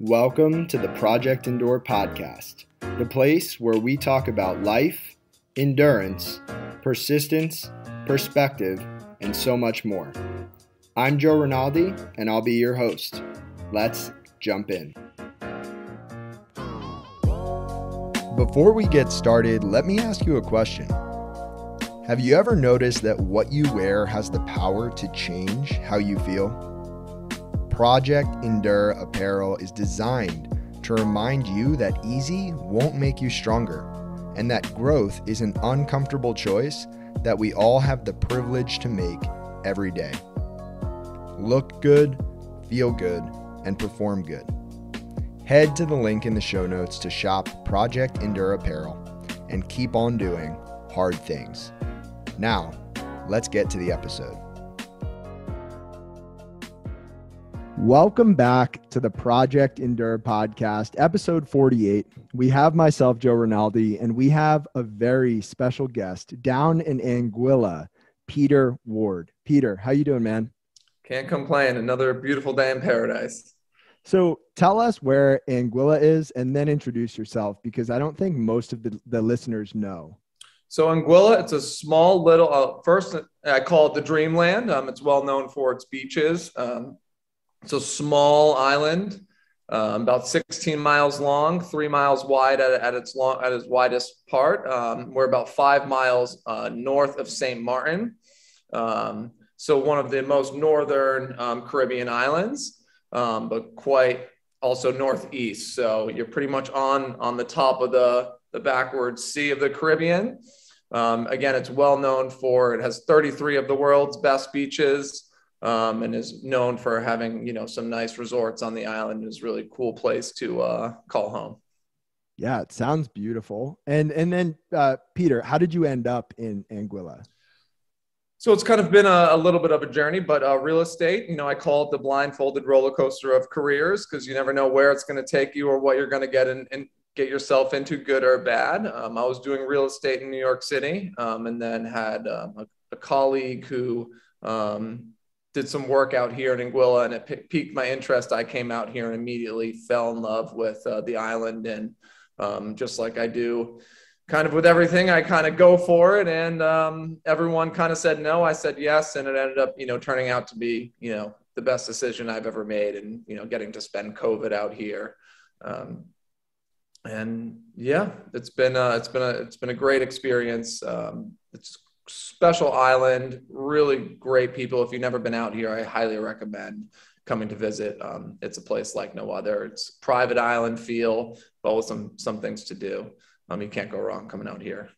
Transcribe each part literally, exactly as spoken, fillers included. Welcome to the Project Endure Podcast, the place where we talk about life, endurance, persistence, perspective, and so much more. I'm Joe Rinaldi, and I'll be your host. Let's jump in. Before we get started, let me ask you a question. Have you ever noticed that what you wear has the power to change how you feel? Project Endure Apparel is designed to remind you that easy won't make you stronger, and that growth is an uncomfortable choice that we all have the privilege to make every day. Look good, feel good, and perform good. Head to the link in the show notes to shop Project Endure Apparel and keep on doing hard things. Now, let's get to the episode. Welcome back to the Project Endure Podcast, episode forty-eight. We have myself, Joe Rinaldi, and we have a very special guest down in Anguilla, Peter Ward. Peter, how you doing, man? Can't complain. Another beautiful day in paradise. So tell us where Anguilla is and then introduce yourself, because I don't think most of the, the listeners know. So Anguilla, it's a small little, uh, first I call it the Dreamland. Um, it's well known for its beaches. Um, It's a small island, um, about sixteen miles long, three miles wide at, at its long, at its widest part. Um, we're about five miles uh, north of Saint Martin. Um, so one of the most northern um, Caribbean islands, um, but quite also northeast. So you're pretty much on, on the top of the, the backward sea of the Caribbean. Um, again, it's well known for, it has thirty-three of the world's best beaches. Um, and is known for having, you know, some nice resorts on the island. It's really a cool place to uh, call home. Yeah, it sounds beautiful. And and then, uh, Peter, how did you end up in Anguilla? So it's kind of been a, a little bit of a journey, but uh, real estate, you know, I call it the blindfolded roller coaster of careers, because you never know where it's going to take you or what you're going to get in, and get yourself into, good or bad. Um, I was doing real estate in New York City, um, and then had um, a, a colleague who um, did some work out here in Anguilla, and it piqued my interest. I came out here and immediately fell in love with uh, the island. And um, just like I do kind of with everything, I kind of go for it. And um, everyone kind of said no, I said yes. And it ended up, you know, turning out to be, you know, the best decision I've ever made, and, you know, getting to spend COVID out here. Um, and yeah, it's been a, it's been a, it's been a great experience. Um, it's special island, really great people. If you've never been out here, I highly recommend coming to visit. Um, it's a place like no other. It's private island feel, but with some, some things to do. Um, you can't go wrong coming out here.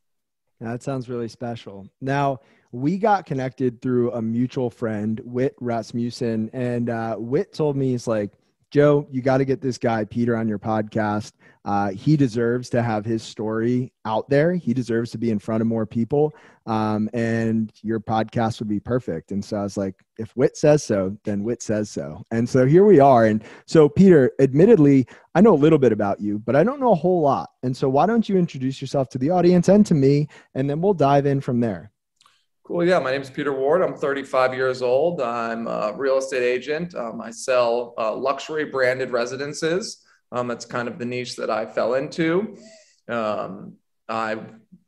That sounds really special. Now, we got connected through a mutual friend, Whit Rasmussen, and uh, Whit told me, he's like, Joe, you got to get this guy, Peter, on your podcast. Uh, he deserves to have his story out there. He deserves to be in front of more people. Um, and your podcast would be perfect. And so I was like, if Whit says so, then Whit says so. And so here we are. And so, Peter, admittedly, I know a little bit about you, but I don't know a whole lot. And so why don't you introduce yourself to the audience and to me, and then we'll dive in from there. Well, yeah, my name is Peter Ward. I'm thirty-five years old. I'm a real estate agent. Um, I sell uh, luxury branded residences. Um, that's kind of the niche that I fell into. Um, I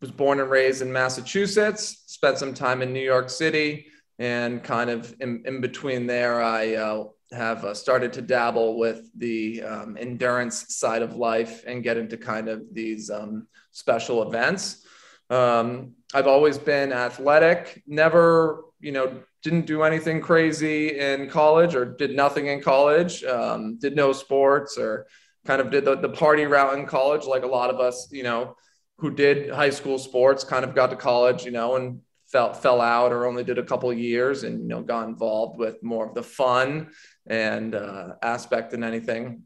was born and raised in Massachusetts, spent some time in New York City, and kind of in, in between there, I uh, have uh, started to dabble with the um, endurance side of life and get into kind of these um, special events. Um, I've always been athletic, never, you know, didn't do anything crazy in college or did nothing in college, um, did no sports or kind of did the, the party route in college. Like a lot of us, you know, who did high school sports kind of got to college, you know, and fell, fell out or only did a couple of years and, you know, got involved with more of the fun and, uh, aspect than anything.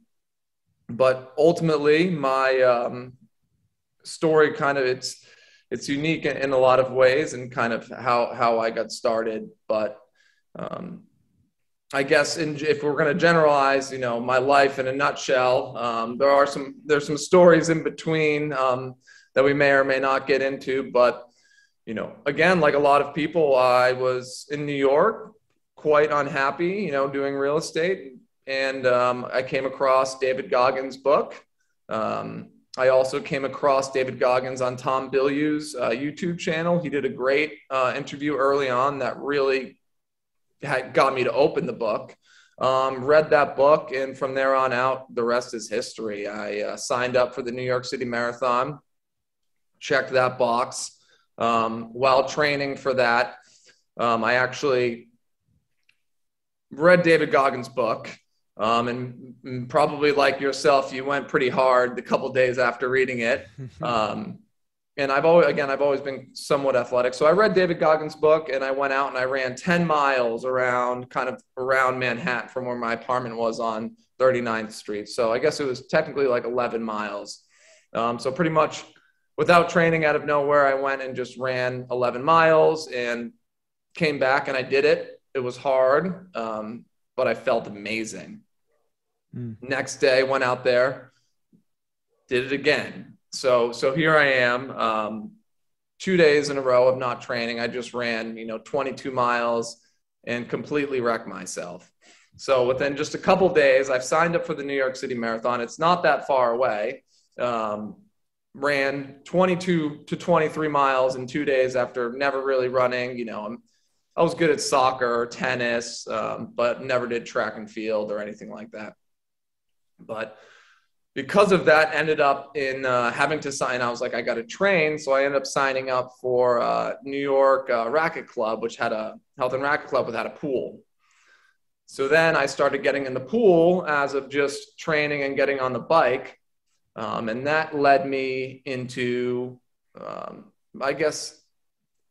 But ultimately my, um, story kind of it's, It's unique in a lot of ways and kind of how, how I got started. But um, I guess in, if we're going to generalize, you know, my life in a nutshell, um, there are some, there's some stories in between um, that we may or may not get into. But, you know, again, like a lot of people, I was in New York, quite unhappy, you know, doing real estate, And um, I came across David Goggins' book. Um, I also came across David Goggins on Tom Bilyeu's uh, YouTube channel. He did a great uh, interview early on that really had got me to open the book. Um, read that book, and from there on out, the rest is history. I uh, signed up for the New York City Marathon, checked that box. Um, while training for that, um, I actually read David Goggins' book, um, and, and probably like yourself, you went pretty hard the couple days after reading it. Um, and I've always, again, I've always been somewhat athletic. So I read David Goggins' book, and I went out and I ran ten miles around kind of around Manhattan from where my apartment was on thirty-ninth street. So I guess it was technically like eleven miles. Um, so pretty much without training, out of nowhere, I went and just ran eleven miles and came back and I did it. It was hard, um, but I felt amazing. Mm. Next day, went out there, did it again. So, so here I am, um, two days in a row of not training. I just ran, you know, twenty-two miles and completely wrecked myself. So within just a couple days, I've signed up for the New York City Marathon. It's not that far away. Um, ran twenty-two to twenty-three miles in two days after never really running. You know, I'm, I was good at soccer or tennis, um, but never did track and field or anything like that. But because of that, ended up in uh, having to sign. I was like, I got to train. So I ended up signing up for uh, New York uh, Racket Club, which had a health and racket club without a pool. So then I started getting in the pool as of just training and getting on the bike. Um, and that led me into, um, I guess,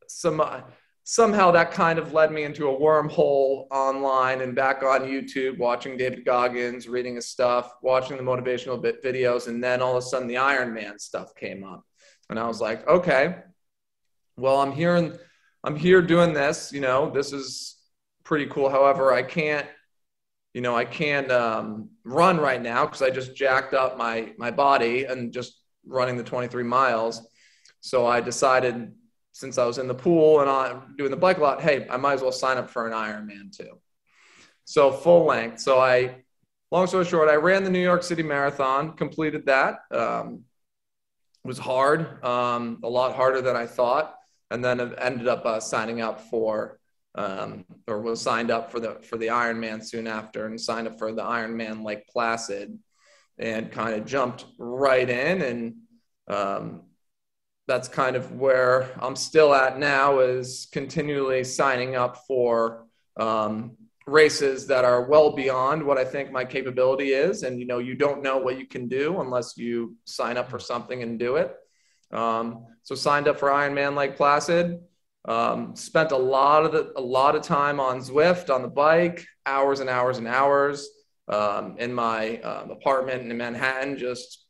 some uh, somehow that kind of led me into a wormhole online and back on YouTube, watching David Goggins, reading his stuff, watching the motivational bit videos. And then all of a sudden the Ironman stuff came up and I was like, okay, well, I'm here and I'm here doing this, you know, this is pretty cool. However, I can't, you know, I can't um, run right now because I just jacked up my, my body and just running the twenty-three miles. So I decided, since I was in the pool and I'm doing the bike a lot, hey, I might as well sign up for an Ironman too. So full length. So I, long story short, I ran the New York City Marathon, completed that. Um, it was hard, um, a lot harder than I thought. And then I ended up uh, signing up for, um, or was signed up for the, for the Ironman soon after, and signed up for the Ironman Lake Placid and kind of jumped right in. And, um, that's kind of where I'm still at now, is continually signing up for um, races that are well beyond what I think my capability is. And, you know, you don't know what you can do unless you sign up for something and do it. Um, so signed up for Ironman Lake Placid, um, spent a lot of the, a lot of time on Zwift, on the bike, hours and hours and hours um, in my um, apartment in Manhattan, just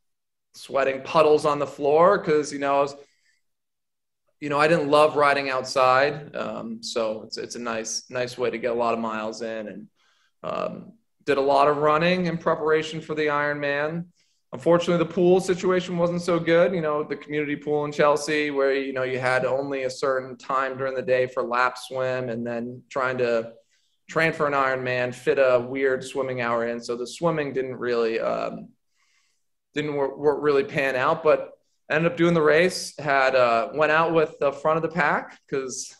sweating puddles on the floor. Cause you know, I was, you know, I didn't love riding outside. Um, so it's, it's a nice, nice way to get a lot of miles in, and um, did a lot of running in preparation for the Ironman. Unfortunately, the pool situation wasn't so good. You know, the community pool in Chelsea, where, you know, you had only a certain time during the day for lap swim, and then trying to train for an Ironman, fit a weird swimming hour in. So the swimming didn't really, um, didn't work, work really pan out, but ended up doing the race, had uh, went out with the front of the pack, because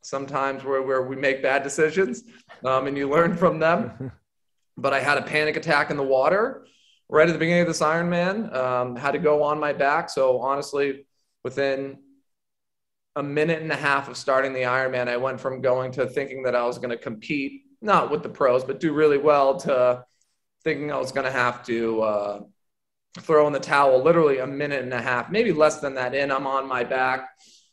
sometimes we're, where we make bad decisions um, and you learn from them. But I had a panic attack in the water right at the beginning of this Ironman, um, had to go on my back. So honestly, within a minute and a half of starting the Ironman, I went from going to thinking that I was going to compete, not with the pros, but do really well, to thinking I was going to have to uh, throw in the towel. Literally a minute and a half, maybe less than that in, I'm on my back,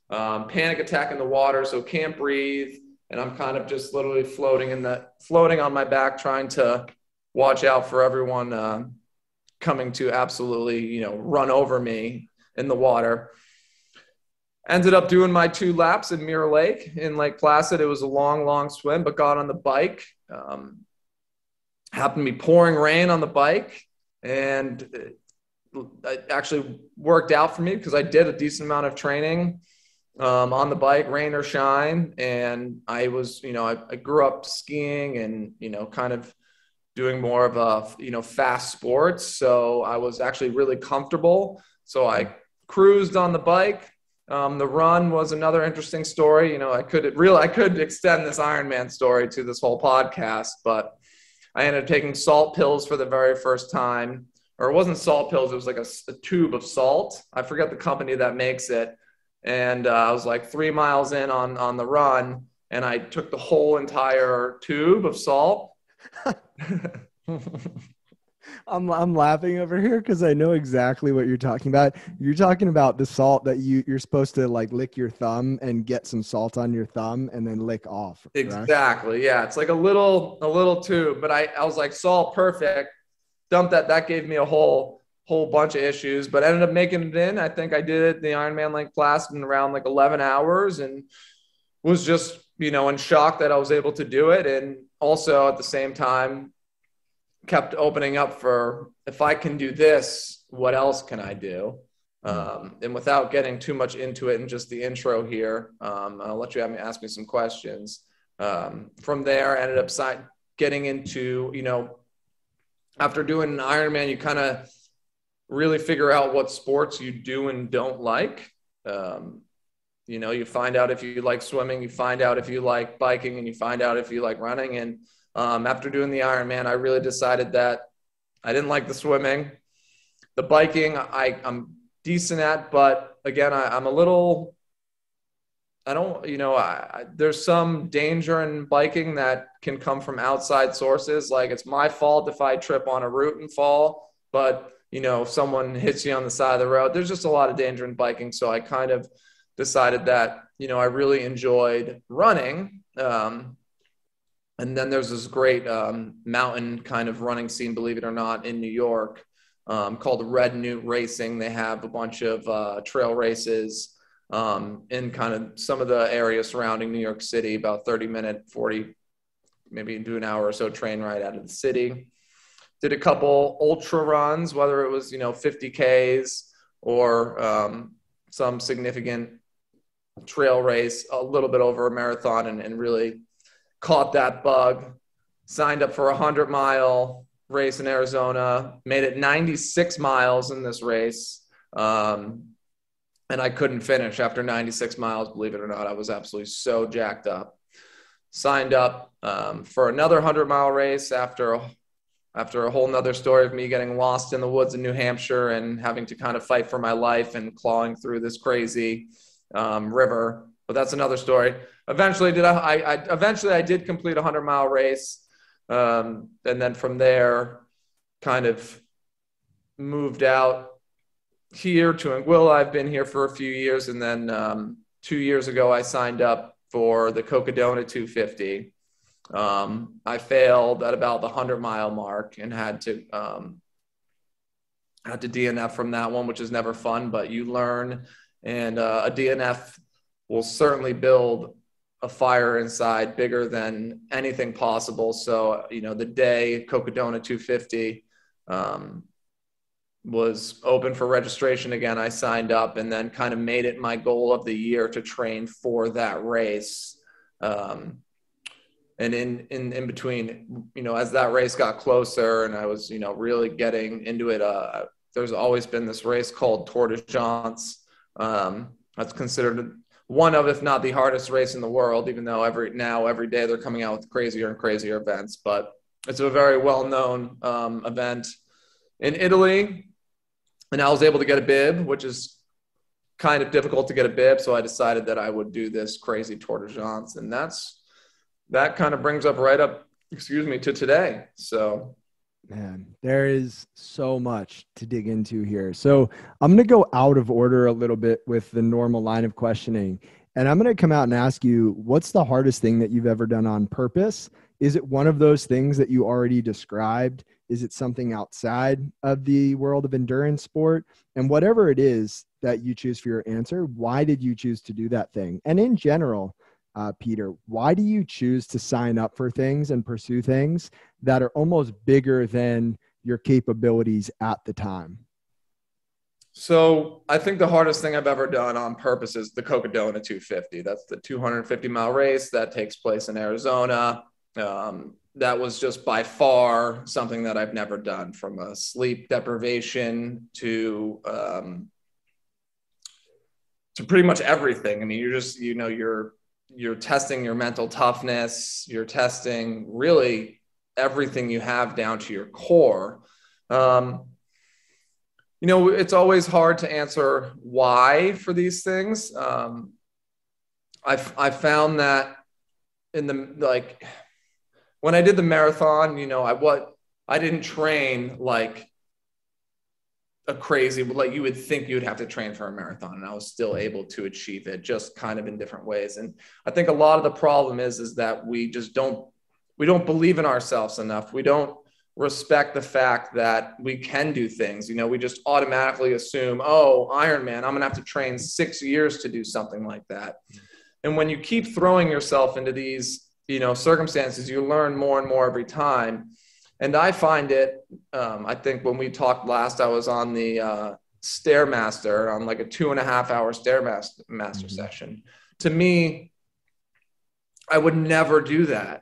um, panic attack in the water. So can't breathe. And I'm kind of just literally floating in the floating on my back, trying to watch out for everyone uh, coming to absolutely, you know, run over me in the water. Ended up doing my two laps in Mirror Lake in Lake Placid. It was a long, long swim, but got on the bike. Um, happened to be pouring rain on the bike, and it actually worked out for me because I did a decent amount of training um, on the bike, rain or shine. And I was, you know, I, I grew up skiing and, you know, kind of doing more of a, you know, fast sports. So I was actually really comfortable. So I cruised on the bike. Um, the run was another interesting story. You know, I could really, I could extend this Ironman story to this whole podcast, but I ended up taking salt pills for the very first time, or it wasn't salt pills. It was like a, a tube of salt. I forget the company that makes it. And uh, I was like three miles in on, on the run, and I took the whole entire tube of salt. I'm I'm laughing over here because I know exactly what you're talking about. You're talking about the salt that you, you're supposed to like lick your thumb and get some salt on your thumb and then lick off. Right? Exactly. Yeah. It's like a little, a little tube, but I, I was like, salt, perfect. Dumped that. That gave me a whole, whole bunch of issues, but ended up making it in. I think I did it, the Ironman Lake Placid, in around like eleven hours, and was just, you know, in shock that I was able to do it. And also at the same time, kept opening up for, if I can do this, what else can I do? Um, and without getting too much into it in just the intro here, um, I'll let you have me ask me some questions. Um, from there, I ended up side, getting into, you know, after doing an Ironman, you kind of really figure out what sports you do and don't like. Um, you know, you find out if you like swimming, you find out if you like biking, and you find out if you like running. And Um, after doing the Ironman, I really decided that I didn't like the swimming. The biking, I, I'm decent at, but again, I, I'm a little, I don't, you know, I, I, there's some danger in biking that can come from outside sources. Like, it's my fault if I trip on a route and fall, but, you know, if someone hits you on the side of the road, there's just a lot of danger in biking. So I kind of decided that, you know, I really enjoyed running. Um, And then there's this great um, mountain kind of running scene, believe it or not, in New York um, called Red Newt Racing. They have a bunch of uh, trail races um, in kind of some of the areas surrounding New York City, about thirty minute, forty, maybe do an hour or so train ride out of the city. Did a couple ultra runs, whether it was, you know, fifty Ks or um, some significant trail race, a little bit over a marathon, and, and really caught that bug. Signed up for a hundred mile race in Arizona, made it ninety-six miles in this race. Um, and I couldn't finish after ninety-six miles, believe it or not. I was absolutely so jacked up. Signed up um, for another hundred mile race after, after a whole nother story of me getting lost in the woods in New Hampshire and having to kind of fight for my life and clawing through this crazy um, river. But that's another story. Eventually, did I, I, I eventually I did complete a hundred mile race, um, and then from there, kind of moved out here to Anguilla. I've been here for a few years, and then um, two years ago, I signed up for the Cocodona two fifty. Um, I failed at about the hundred mile mark and had to um, had to D N F from that one, which is never fun, but you learn, and uh, a D N F will certainly build a fire inside bigger than anything possible. So, you know, the day Cocodona two fifty um, was open for registration again, I signed up and then kind of made it my goal of the year to train for that race. Um, and in, in, in between, you know, as that race got closer and I was, you know, really getting into it, uh, there's always been this race called Tor des Géants. Um, that's considered one of, if not the hardest race in the world, even though every now, every day they're coming out with crazier and crazier events, but it's a very well-known um, event in Italy. And I was able to get a bib, which is kind of difficult to get a bib. So I decided that I would do this crazy Tour de Géants. And that's, that kind of brings up right up, excuse me, to today. So man, there is so much to dig into here. So I'm going to go out of order a little bit with the normal line of questioning. And I'm going to come out and ask you, what's the hardest thing that you've ever done on purpose? Is it one of those things that you already described? Is it something outside of the world of endurance sport? And whatever it is that you choose for your answer, why did you choose to do that thing? And in general, Uh, Peter, why do you choose to sign up for things and pursue things that are almost bigger than your capabilities at the time? So I think the hardest thing I've ever done on purpose is the Cocodona two fifty. That's the two hundred fifty mile race that takes place in Arizona. Um, that was just by far something that I've never done, from a sleep deprivation to, um, to pretty much everything. I mean, you're just, you know, you're, you're testing your mental toughness, you're testing really everything you have down to your core. Um, you know, it's always hard to answer why for these things. Um, I've, I found that in the, like, when I did the marathon, you know, I, what I didn't train like a crazy, like you would think you'd have to train for a marathon, and I was still able to achieve it, just kind of in different ways. And I think a lot of the problem is, is that we just don't, we don't believe in ourselves enough. We don't respect the fact that we can do things. You know, we just automatically assume, oh, Ironman, I'm gonna have to train six years to do something like that. And when you keep throwing yourself into these, you know, circumstances, you learn more and more every time. And I find it, um, I think when we talked last, I was on the uh, Stairmaster, on like a two and a half hour Stairmaster master mm-hmm. session. To me, I would never do that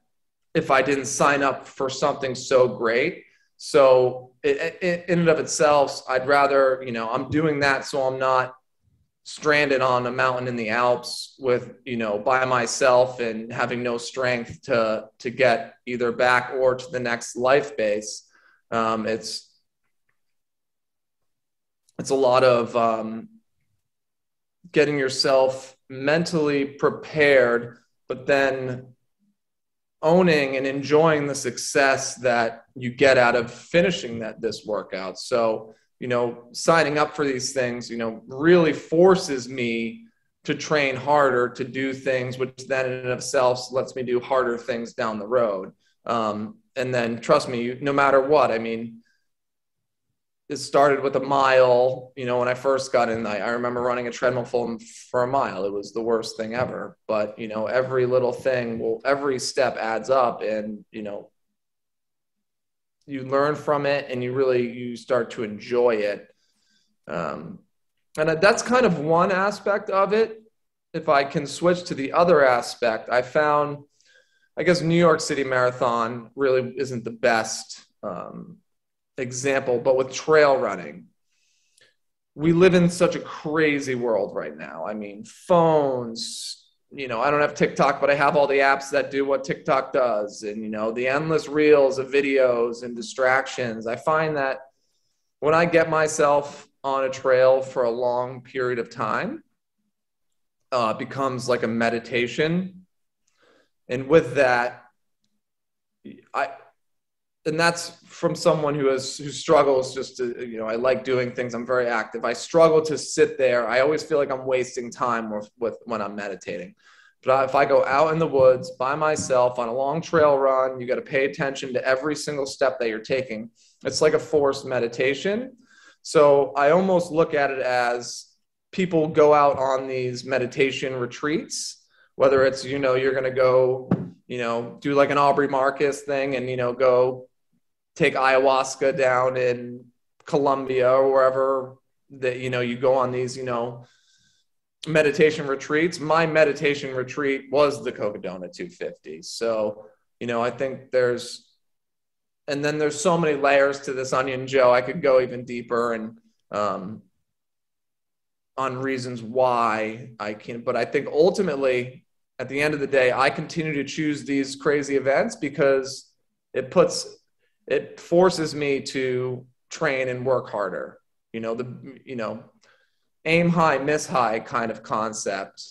if I didn't sign up for something so great. So it, it, in and of itself, I'd rather, you know, I'm doing that so I'm not stranded on a mountain in the Alps with, you know, by myself and having no strength to, to get either back or to the next life base. Um, it's, it's a lot of um, getting yourself mentally prepared, but then owning and enjoying the success that you get out of finishing that this workout. So, you know, signing up for these things, you know, really forces me to train harder, to do things, which then in and of itself lets me do harder things down the road. Um, and then trust me, you, no matter what, I mean, it started with a mile. You know, when I first got in, I, I remember running a treadmill full for a mile. It was the worst thing ever, but you know, every little thing will, every step adds up, and, you know, you learn from it and you really, you start to enjoy it. Um, and that's kind of one aspect of it. If I can switch to the other aspect, I found, I guess, New York City Marathon really isn't the best um, example, but with trail running, we live in such a crazy world right now. I mean, phones, you know, I don't have TikTok, but I have all the apps that do what TikTok does. And, you know, the endless reels of videos and distractions. I find that when I get myself on a trail for a long period of time, uh, it becomes like a meditation. And with that, I, and that's from someone who has, who struggles just to, you know, I like doing things. I'm very active. I struggle to sit there. I always feel like I'm wasting time with, with when I'm meditating. But if I go out in the woods by myself on a long trail run, you got to pay attention to every single step that you're taking. It's like a forced meditation. So I almost look at it as people go out on these meditation retreats, whether it's, you know, you're going to go, you know, do like an Aubrey Marcus thing and, you know, go take ayahuasca down in Colombia or wherever that, you know, you go on these, you know, meditation retreats. My meditation retreat was the Cocodona two fifty. So, you know, I think there's, and then there's so many layers to this onion, Joe, I could go even deeper and, um, on reasons why I can, but I think ultimately at the end of the day, I continue to choose these crazy events because it puts, it forces me to train and work harder. You know, the, you know, aim high, miss high kind of concept.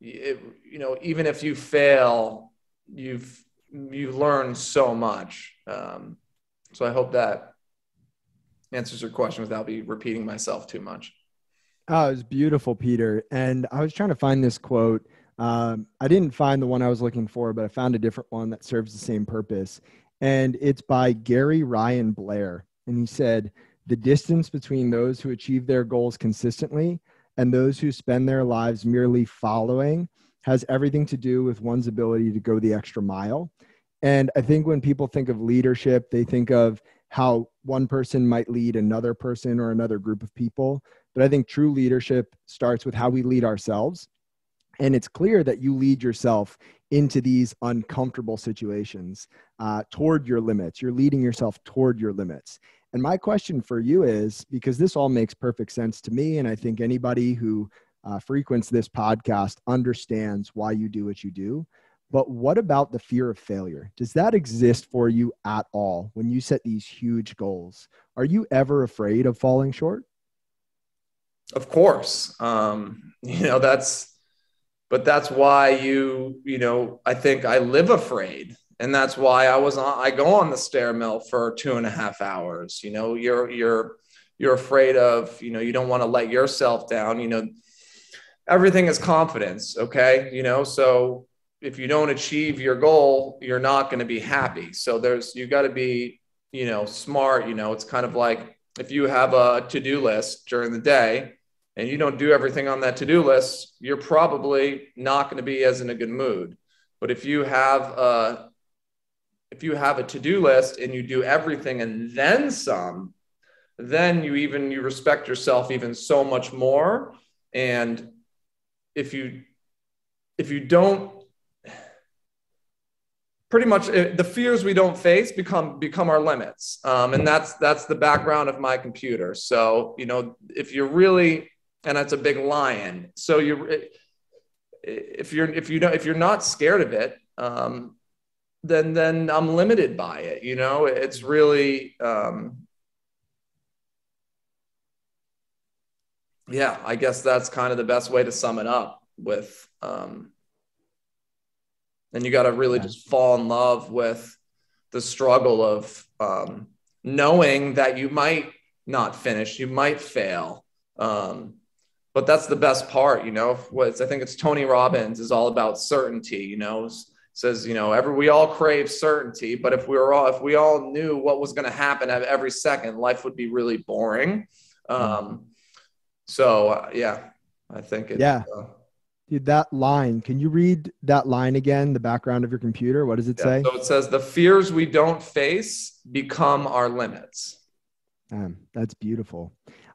It, you know, even if you fail, you've, you learn so much. Um, so I hope that answers your question without me repeating myself too much. Oh, it was beautiful, Peter. And I was trying to find this quote. Um, I didn't find the one I was looking for, but I found a different one that serves the same purpose. And it's by Gary Ryan Blair. And he said, "The distance between those who achieve their goals consistently and those who spend their lives merely following has everything to do with one's ability to go the extra mile." And I think when people think of leadership, they think of how one person might lead another person or another group of people. But I think true leadership starts with how we lead ourselves. And it's clear that you lead yourself into these uncomfortable situations uh, toward your limits. You're leading yourself toward your limits. And my question for you is, because this all makes perfect sense to me, and I think anybody who uh, frequents this podcast understands why you do what you do, but what about the fear of failure? Does that exist for you at all when you set these huge goals? Are you ever afraid of falling short? Of course. Um, you know, that's, but that's why you, you know, I think I live afraid. And that's why I was on, I go on the stairmill for two and a half hours. You know, you're, you're, you're afraid of, you know, you don't want to let yourself down. You know, everything is confidence. Okay. You know, so if you don't achieve your goal, you're not going to be happy. So there's, you got to be, you know, smart. You know, it's kind of like if you have a to-do list during the day, and you don't do everything on that to-do list, you're probably not going to be as in a good mood. But if you have a, if you have a to-do list and you do everything and then some, then you even, you respect yourself even so much more. And if you, if you don't, pretty much the fears we don't face become become our limits. Um, and that's that's the background of my computer. So, you know, if you're really, and that's a big lion. So you if you're if you don't if you're not scared of it, um, then then I'm limited by it. You know, it's really um, yeah, I guess that's kind of the best way to sum it up with um and you got to really just fall in love with the struggle of um, knowing that you might not finish, you might fail. Um, but that's the best part, you know, what's, I think it's Tony Robbins is all about certainty, you know, says, you know, every, we all crave certainty, but if we were all, if we all knew what was going to happen at every second, life would be really boring. Um, so uh, yeah, I think it's, yeah. Uh, Dude, that line, can you read that line again, the background of your computer? What does it yeah, say? So it says, the fears we don't face become our limits. Um, that's beautiful.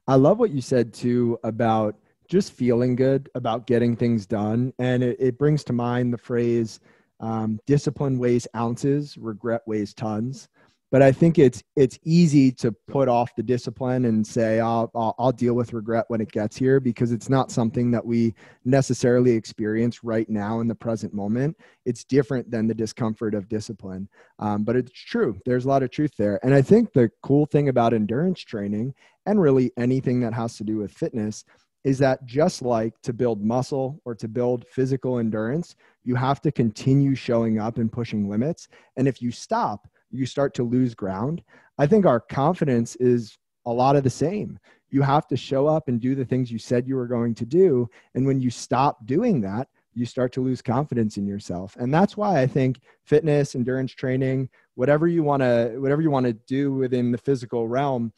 I love what you said too about just feeling good about getting things done. And it, it brings to mind the phrase, um, discipline weighs ounces, regret weighs tons. But I think it's it's easy to put off the discipline and say, I'll, I'll, I'll deal with regret when it gets here, because it's not something that we necessarily experience right now in the present moment. It's different than the discomfort of discipline. Um, but it's true. There's a lot of truth there. And I think the cool thing about endurance training, and really anything that has to do with fitness, is that just like to build muscle or to build physical endurance, you have to continue showing up and pushing limits. And if you stop, you start to lose ground. I think our confidence is a lot of the same. You have to show up and do the things you said you were going to do. And when you stop doing that, you start to lose confidence in yourself. And that's why I think fitness, endurance training, whatever you want to, whatever you want to do within the physical realm,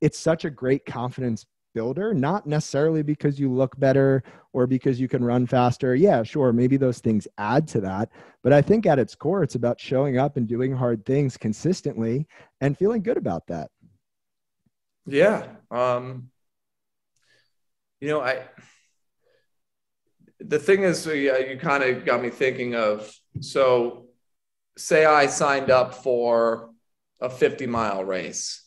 it's such a great confidence builder, not necessarily because you look better or because you can run faster. Yeah, sure. Maybe those things add to that. But I think at its core, it's about showing up and doing hard things consistently and feeling good about that. Yeah. Um, you know, I, the thing is, so yeah, you kind of got me thinking of, so say I signed up for a fifty mile race,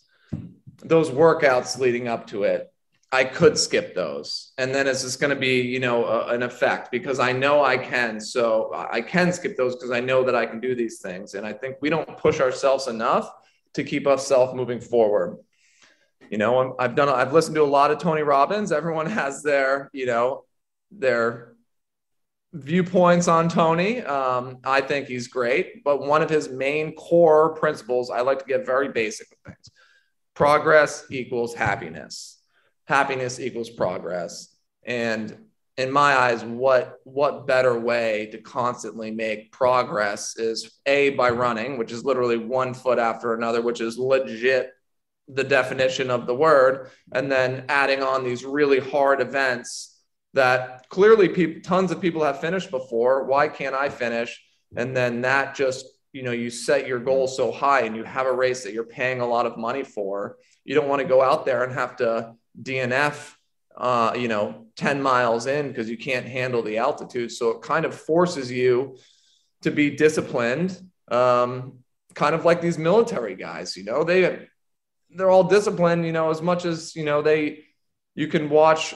those workouts leading up to it, I could skip those. And then it's just going to be, you know, a, an effect because I know I can. So I can skip those because I know that I can do these things. And I think we don't push ourselves enough to keep ourselves moving forward. You know, I'm, I've done, I've listened to a lot of Tony Robbins. Everyone has their, you know, their viewpoints on Tony. Um, I think he's great, but one of his main core principles, I like to get very basic with things. Progress equals happiness. Happiness equals progress. And in my eyes, what, what better way to constantly make progress is A, by running, which is literally one foot after another, which is legit the definition of the word. And then adding on these really hard events that clearly people, tons of people have finished before. Why can't I finish? And then that just, you know, you set your goal so high and you have a race that you're paying a lot of money for. You don't want to go out there and have to D N F, uh, you know, ten miles in because you can't handle the altitude. So it kind of forces you to be disciplined, um, kind of like these military guys, you know, they, they're all disciplined, you know, as much as, you know, they, you can watch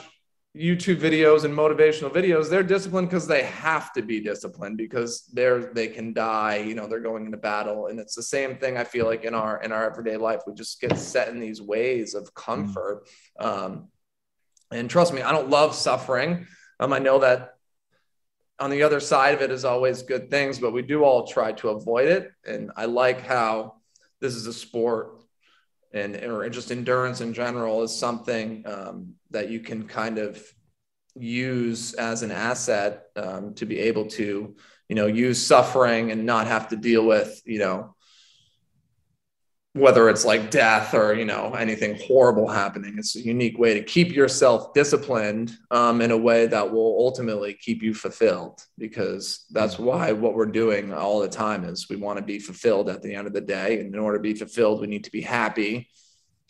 YouTube videos and motivational videos, they're disciplined because they have to be disciplined because they're, they can die, you know, they're going into battle. And it's the same thing. I feel like in our, in our everyday life, we just get set in these ways of comfort. Um, and trust me, I don't love suffering. Um, I know that on the other side of it is always good things, but we do all try to avoid it. And I like how this is a sport, and or just endurance in general is something um, that you can kind of use as an asset um, to be able to, you know, use suffering and not have to deal with, you know, whether it's like death or, you know, anything horrible happening. It's a unique way to keep yourself disciplined um, in a way that will ultimately keep you fulfilled, because that's why what we're doing all the time is we want to be fulfilled at the end of the day. And in order to be fulfilled, we need to be happy.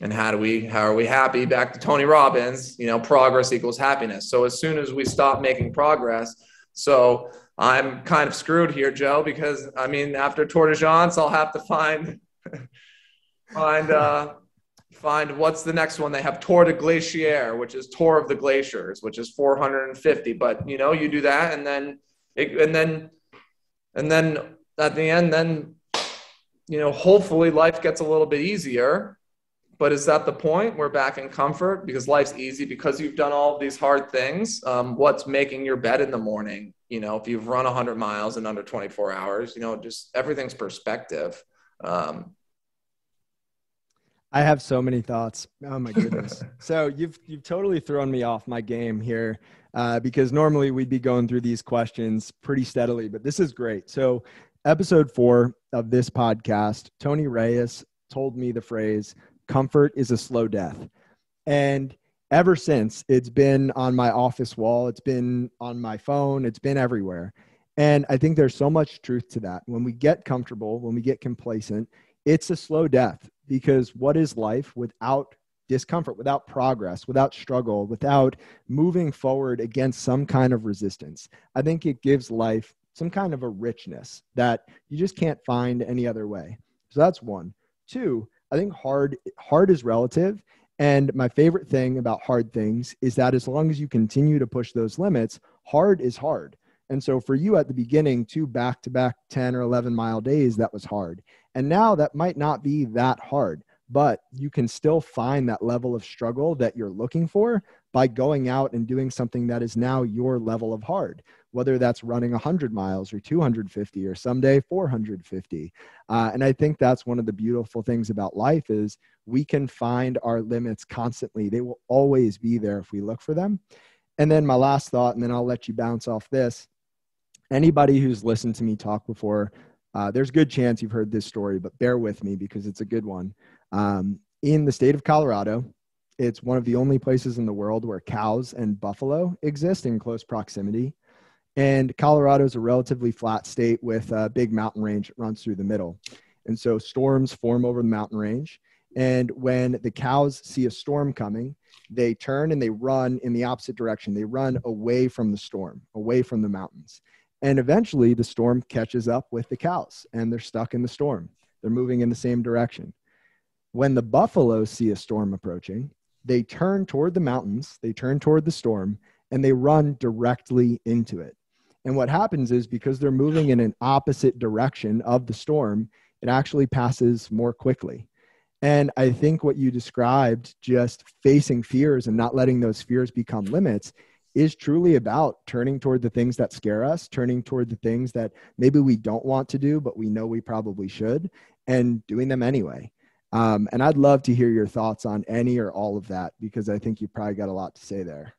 And how do we, how are we happy? Back to Tony Robbins, you know, progress equals happiness. So as soon as we stop making progress, so I'm kind of screwed here, Joe, because I mean, after Tor des Géants, I'll have to find... Find uh, find what's the next one? They have Tour de Glaciers, which is Tour of the Glaciers, which is four hundred fifty. But you know, you do that, and then, it, and then, and then at the end, then you know, hopefully life gets a little bit easier. But is that the point? We're back in comfort because life's easy because you've done all of these hard things. Um, what's making your bed in the morning? You know, if you've run one hundred miles in under twenty-four hours, you know, just everything's perspective. Um, I have so many thoughts. Oh my goodness. So you've, you've totally thrown me off my game here uh, because normally we'd be going through these questions pretty steadily, but this is great. So episode four of this podcast, Tony Reyes told me the phrase, comfort is a slow death. And ever since, it's been on my office wall. It's been on my phone. It's been everywhere. And I think there's so much truth to that. When we get comfortable, when we get complacent, it's a slow death. Because what is life without discomfort, without progress, without struggle, without moving forward against some kind of resistance? I think it gives life some kind of a richness that you just can't find any other way. So that's one. Two, I think hard, hard is relative. And my favorite thing about hard things is that as long as you continue to push those limits, hard is hard. And so for you at the beginning, two back-to-back ten or eleven mile days, that was hard. And now that might not be that hard, but you can still find that level of struggle that you're looking for by going out and doing something that is now your level of hard, whether that's running one hundred miles or two hundred fifty or someday four hundred fifty. Uh, and I think that's one of the beautiful things about life is we can find our limits constantly. They will always be there if we look for them. And then my last thought, and then I'll let you bounce off this. Anybody who's listened to me talk before, Uh, there's a good chance you've heard this story, but bear with me because it's a good one. Um, in the state of Colorado, it's one of the only places in the world where cows and buffalo exist in close proximity. And Colorado is a relatively flat state with a big mountain range that runs through the middle. And so storms form over the mountain range. And when the cows see a storm coming, they turn and they run in the opposite direction. They run away from the storm, away from the mountains. And eventually the storm catches up with the cows and they're stuck in the storm. They're moving in the same direction. When the buffaloes see a storm approaching, they turn toward the mountains, they turn toward the storm, and they run directly into it. And what happens is because they're moving in an opposite direction of the storm, it actually passes more quickly. And I think what you described, just facing fears and not letting those fears become limits, is truly about turning toward the things that scare us, turning toward the things that maybe we don't want to do, but we know we probably should, and doing them anyway. Um, and I'd love to hear your thoughts on any or all of that, because I think you probably got a lot to say there.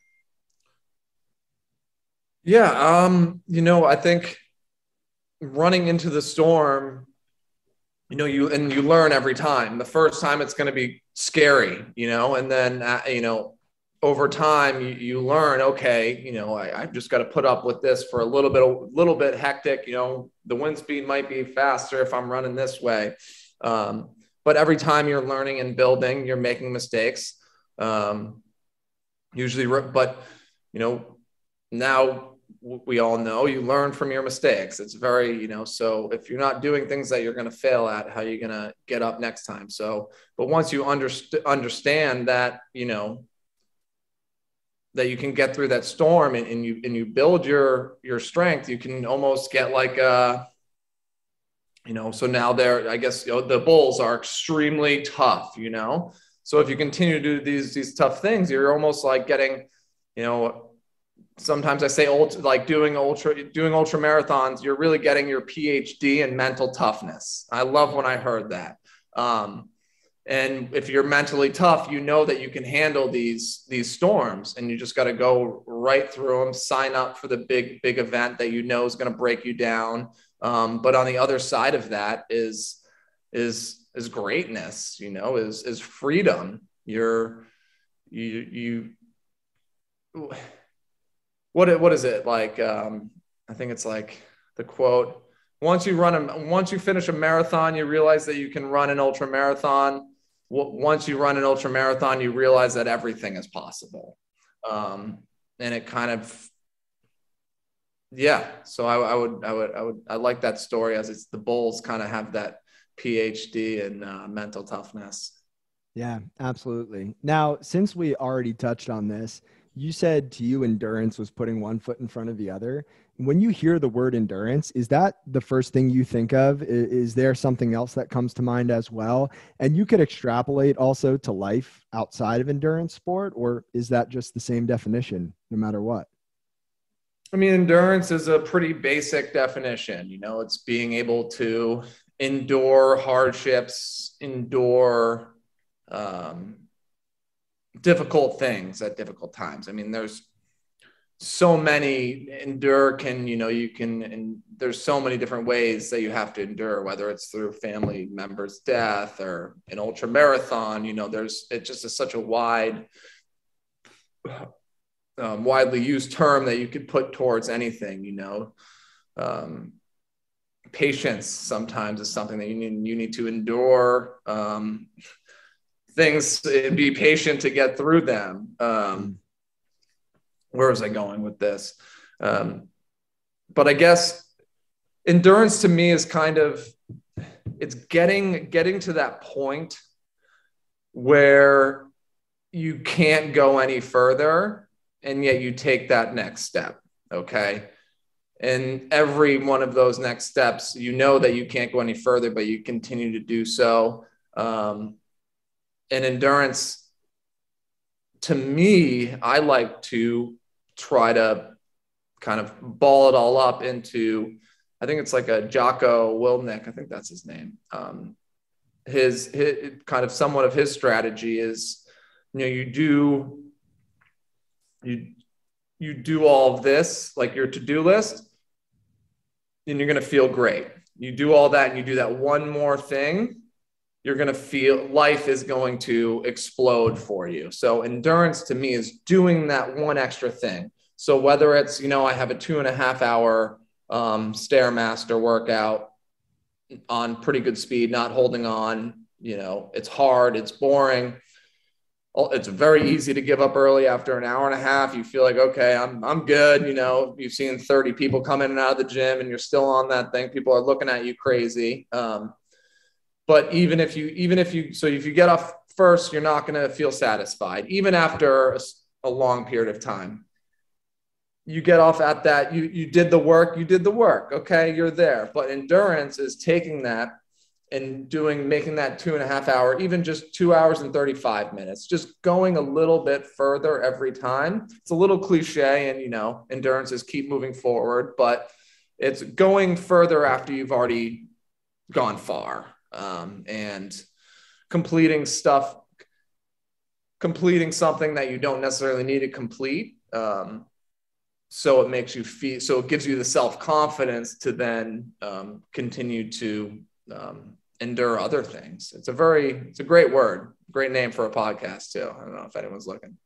Yeah. Um, you know, I think running into the storm, you know, you, and you learn every time. The first time it's going to be scary, you know, and then, uh, you know, over time, you, you learn, okay, you know, I, I've just got to put up with this for a little bit, a little bit hectic, you know, the wind speed might be faster if I'm running this way. Um, but every time you're learning and building, you're making mistakes. Um, usually, but you know, now we all know, you learn from your mistakes. It's very, you know, so if you're not doing things that you're going to fail at, how are you going to get up next time? So, but once you underst- understand that, you know, that you can get through that storm and, and you, and you build your, your strength, you can almost get like a, you know, so now they're, I guess, you know, the bulls are extremely tough, you know? So if you continue to do these, these tough things, you're almost like getting, you know, sometimes I say ultra, like doing ultra, doing ultra marathons, you're really getting your P H D in mental toughness. I love when I heard that. Um, and if you're mentally tough, you know that you can handle these, these storms, and you just got to go right through them, sign up for the big, big event that, you know, is going to break you down. Um, but on the other side of that is, is, is greatness, you know, is, is freedom. You're, you, you, what, what is it? Like, um, I think it's like the quote, once you run, a, once you finish a marathon, you realize that you can run an ultra marathon. Once you run an ultra marathon, you realize that everything is possible. Um, and it kind of, yeah. So I, I would, I would, I would, I like that story, as it's the bulls kind of have that P H D in uh, mental toughness. Yeah, absolutely. Now, since we already touched on this, you said to you, endurance was putting one foot in front of the other. When you hear the word endurance, is that the first thing you think of? Is, is there something else that comes to mind as well? And you could extrapolate also to life outside of endurance sport, or is that just the same definition no matter what? I mean, endurance is a pretty basic definition. You know, it's being able to endure hardships, endure um, difficult things at difficult times. I mean, there's so many endure can, you know, you can, and there's so many different ways that you have to endure, whether it's through family members' death or an ultra marathon. You know, there's, it just is such a wide, um, widely used term that you could put towards anything, you know. Um, Patience sometimes is something that you need, you need to endure. Um, things, be patient to get through them. Um, where was I going with this? Um, but I guess endurance to me is kind of, it's getting, getting to that point where you can't go any further, and yet you take that next step. Okay. And every one of those next steps, you know that you can't go any further, but you continue to do so. Um, and endurance, to me, I like to try to kind of ball it all up into, I think it's like a Jocko Willink, I think that's his name. Um, his, his kind of somewhat of his strategy is, you know, you do, you, you do all of this, like your to-do list, and you're going to feel great. You do all that and you do that one more thing, you're going to feel life is going to explode for you. So endurance to me is doing that one extra thing. So whether it's, you know, I have a two and a half hour um, Stairmaster workout on pretty good speed, not holding on, you know, it's hard, it's boring. It's very easy to give up early after an hour and a half. You feel like, okay, I'm I'm good. You know, you've seen thirty people come in and out of the gym and you're still on that thing. People are looking at you crazy. Um, but even if you, even if you, so if you get off first, you're not going to feel satisfied. Even after a, a long period of time, you get off at that, you, you did the work, you did the work. Okay. You're there. But endurance is taking that and doing, making that two and a half hour, even just two hours and thirty-five minutes, just going a little bit further every time. It's a little cliche, and, you know, endurance is keep moving forward, but it's going further after you've already gone far, um, and completing stuff, completing something that you don't necessarily need to complete. Um, so it makes you feel, so it gives you the self-confidence to then um, continue to um, endure other things. It's a very, it's a great word, great name for a podcast too. I don't know if anyone's looking.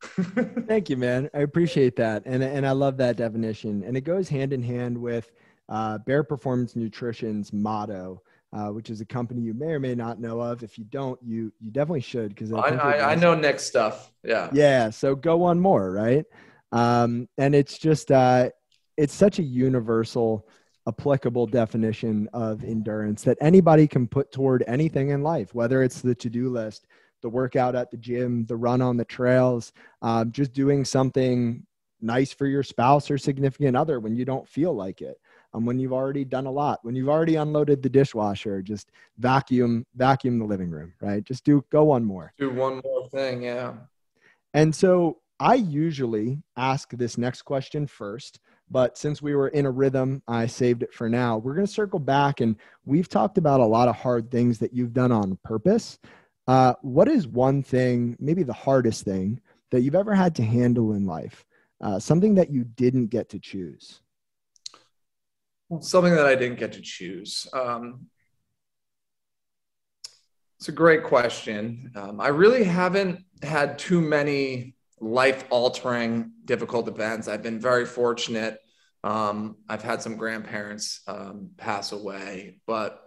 Thank you, man. I appreciate that. And, and I love that definition. And it goes hand in hand with, uh, Bear Performance Nutrition's Motto, uh, which is a company you may or may not know of. If you don't, you, you definitely should. Cause I, I, I, I know Nick's stuff. Yeah. Yeah. So go on more. Right. Um, and it's just, uh, it's such a universal, applicable definition of endurance that anybody can put toward anything in life, whether it's the to-do list, the workout at the gym, the run on the trails, uh, just doing something nice for your spouse or significant other when you don't feel like it, um, when you've already done a lot, when you've already unloaded the dishwasher, just vacuum, vacuum the living room, right? Just do, go one more. Do one more thing, yeah. And so I usually ask this next question first, but since we were in a rhythm, I saved it for now. We're going to circle back, and we've talked about a lot of hard things that you've done on purpose. Uh, what is one thing, maybe the hardest thing that you've ever had to handle in life? Uh, something that you didn't get to choose. Something that I didn't get to choose. Um, it's a great question. Um, I really haven't had too many life-altering difficult events. I've been very fortunate. Um, I've had some grandparents um, pass away, but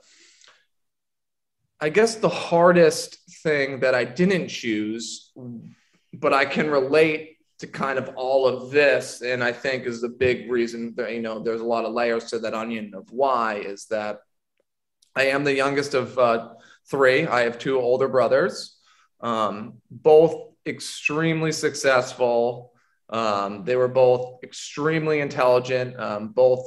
I guess the hardest thing that I didn't choose, but I can relate to kind of all of this, and I think is the big reason that, you know, there's a lot of layers to that onion of why, is that I am the youngest of uh, three. I have two older brothers, um, both extremely successful. Um, they were both extremely intelligent. Um, both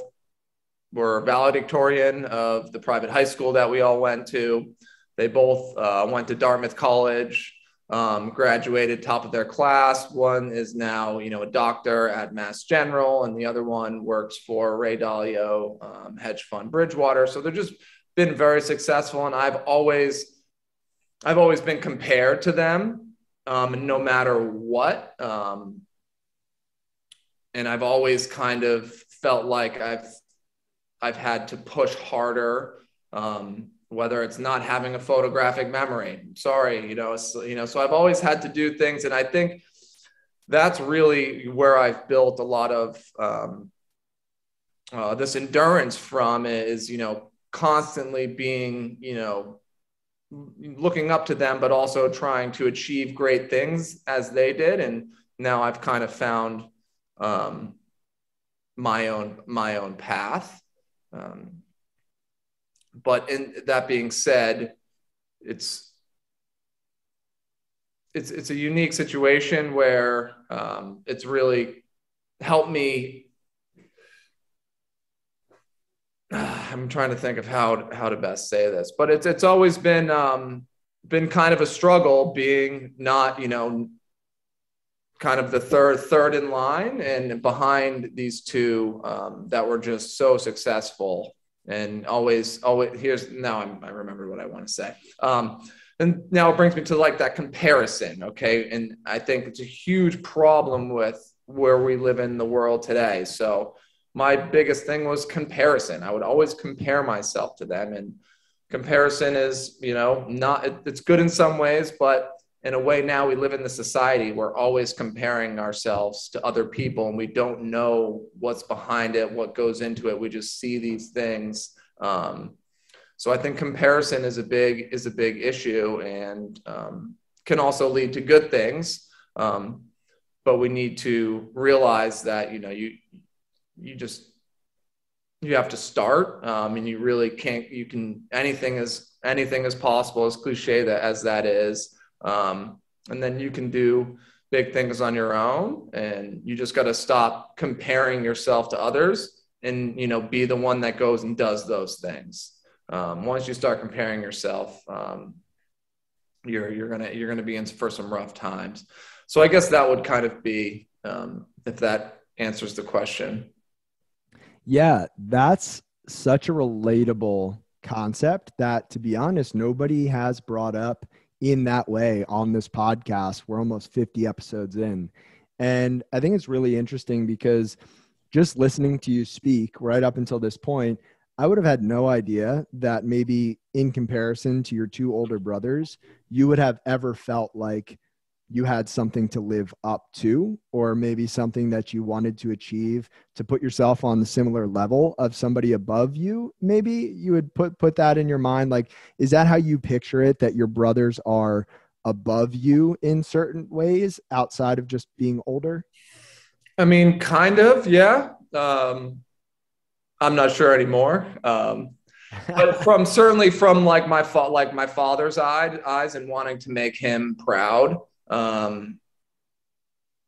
were valedictorian of the private high school that we all went to. They both uh, went to Dartmouth College, um, graduated top of their class. One is now, you know, a doctor at Mass General, and the other one works for Ray Dalio, um, hedge fund Bridgewater. So they've just been very successful, and I've always, I've always been compared to them, um, no matter what. Um, and I've always kind of felt like I've, I've had to push harder. Um, whether it's not having a photographic memory, sorry, you know, so, you know, so I've always had to do things. And I think that's really where I've built a lot of um, uh, this endurance from, is, you know, constantly being, you know, looking up to them, but also trying to achieve great things as they did. And now I've kind of found um, my own, my own path. Um, But in that being said, it's it's it's a unique situation where um, it's really helped me. I'm trying to think of how how to best say this, but it's it's always been um, been kind of a struggle being not, you know, kind of the third third in line and behind these two um, that were just so successful. And always, always here's now I'm, I remember what I want to say. Um, and now it brings me to like that comparison. Okay. And I think it's a huge problem with where we live in the world today. So my biggest thing was comparison. I would always compare myself to them, and comparison is, you know, not, it, it's good in some ways, but in a way now we live in the society, we're always comparing ourselves to other people, and we don't know what's behind it, what goes into it. We just see these things. Um, so I think comparison is a big, is a big issue, and um, can also lead to good things. Um, but we need to realize that, you know, you, you just, you have to start um, and you really can't, you can, anything is, anything is possible, as cliche that, as that is. Um, and then you can do big things on your own, and you just got to stop comparing yourself to others and, you know, be the one that goes and does those things. Um, once you start comparing yourself, um, you're, you're going to, you're going to be in for some rough times. So I guess that would kind of be, um, if that answers the question. Yeah, that's such a relatable concept that, to be honest, nobody has brought up in that way on this podcast. We're almost fifty episodes in. And I think it's really interesting because just listening to you speak right up until this point, I would have had no idea that maybe in comparison to your two older brothers, you would have ever felt like you had something to live up to, or maybe something that you wanted to achieve to put yourself on the similar level of somebody above you. Maybe you would put, put that in your mind. Like, is that how you picture it, that your brothers are above you in certain ways outside of just being older? I mean, kind of, yeah. Um, I'm not sure anymore. Um, but from certainly from like my fa- like my father's eye, eyes and wanting to make him proud. Um,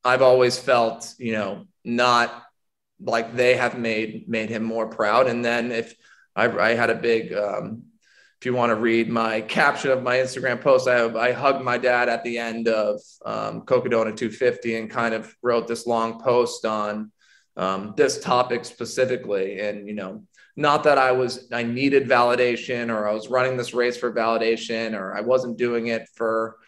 I've always felt, you know, not like they have made, made him more proud. And then if I, I had a big, um, if you want to read my caption of my Instagram post, I have, I hugged my dad at the end of um, Cocodona two fifty and kind of wrote this long post on um, this topic specifically. And, you know, not that I was, I needed validation or I was running this race for validation or I wasn't doing it for,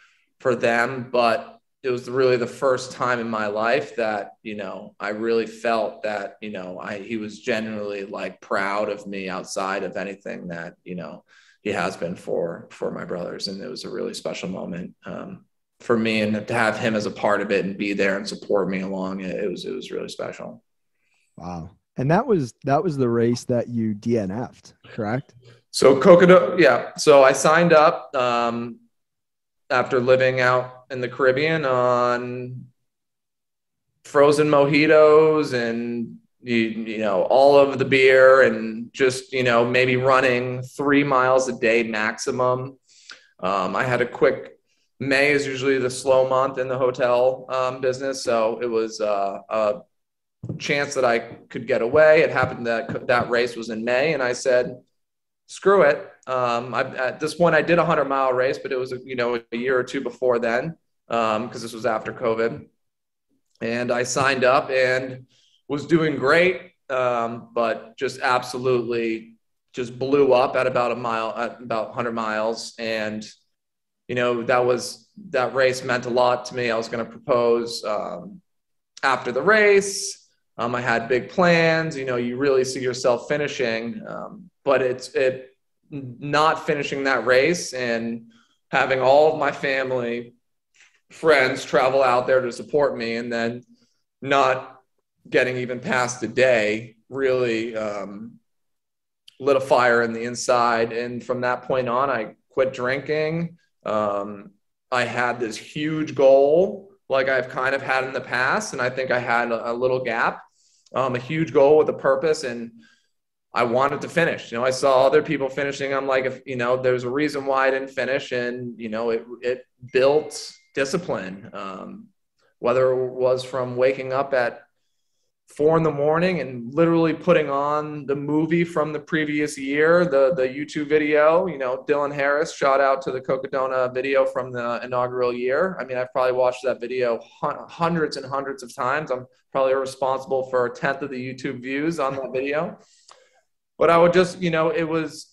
for them, but it was really the first time in my life that, you know, I really felt that, you know, I, he was genuinely like proud of me outside of anything that, you know, he has been for, for my brothers. And it was a really special moment um, for me, and to have him as a part of it and be there and support me along. It, it was, it was really special. Wow. And that was, that was the race that you D N F'd, correct? So Cocodona, yeah. So I signed up um, after living out in the Caribbean on frozen mojitos and, you, you know, all of the beer and just, you know, maybe running three miles a day maximum. Um, I had a quick, May is usually the slow month in the hotel um, business. So it was uh, a chance that I could get away. It happened that that race was in May, and I said, screw it. Um, I, at this point I did a hundred mile race, but it was, you know, a year or two before then. Um, cause this was after COVID, and I signed up and was doing great. Um, but just absolutely just blew up at about a mile, at about a hundred miles. And, you know, that was, that race meant a lot to me. I was going to propose, um, after the race. Um, I had big plans. You know, you really see yourself finishing, um, but it's, it, not finishing that race and having all of my family, friends travel out there to support me, and then not getting even past the day really um, lit a fire in the inside. And from that point on, I quit drinking. Um, I had this huge goal, like I've kind of had in the past, and I think I had a, a little gap, um, a huge goal with a purpose, and I wanted to finish. You know, I saw other people finishing. I'm like, if, you know, there's a reason why I didn't finish. And, you know, it, it built discipline, um, whether it was from waking up at four in the morning and literally putting on the movie from the previous year, the, the YouTube video, you know, Dylan Harris, shout out to the Cocodona video from the inaugural year. I mean, I've probably watched that video hundreds and hundreds of times. I'm probably responsible for a tenth of the YouTube views on that video. But I would just, you know, it was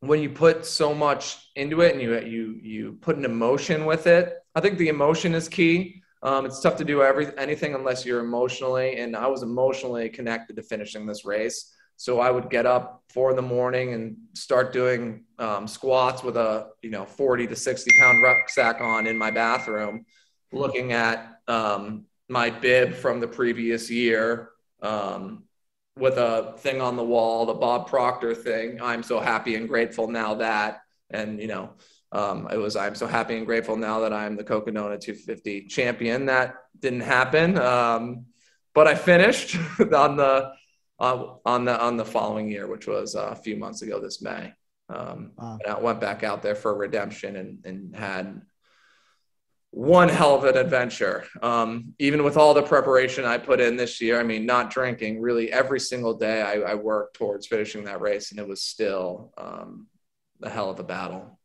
when you put so much into it and you, you, you put an emotion with it. I think the emotion is key. Um, it's tough to do every, anything unless you're emotionally, and I was emotionally connected to finishing this race. So I would get up four in the morning and start doing um, squats with a, you know, forty to sixty pound rucksack on in my bathroom, looking at um, my bib from the previous year, um, with a thing on the wall, the Bob Proctor thing, I'm so happy and grateful now that, and, you know, um, it was, I'm so happy and grateful now that I'm the Cocodona two fifty champion. That didn't happen. Um, but I finished on the, uh, on the, on the following year, which was a few months ago this May. Um, wow. And I went back out there for redemption and, and had one hell of an adventure. Um, even with all the preparation I put in this year, I mean, not drinking really every single day, I, I worked towards finishing that race, and it was still um, a hell of a battle.